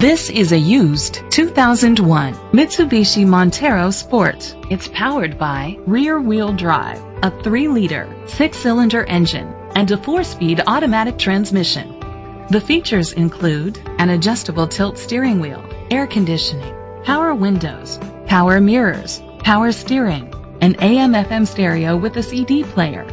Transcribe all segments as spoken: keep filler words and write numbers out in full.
This is a used two thousand one Mitsubishi Montero Sport. It's powered by rear-wheel drive, a three liter, six cylinder engine, and a four speed automatic transmission. The features include an adjustable tilt steering wheel, air conditioning, power windows, power mirrors, power steering, an A M F M stereo with a C D player.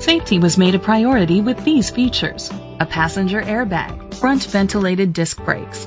Safety was made a priority with these features: a passenger airbag, front ventilated disc brakes,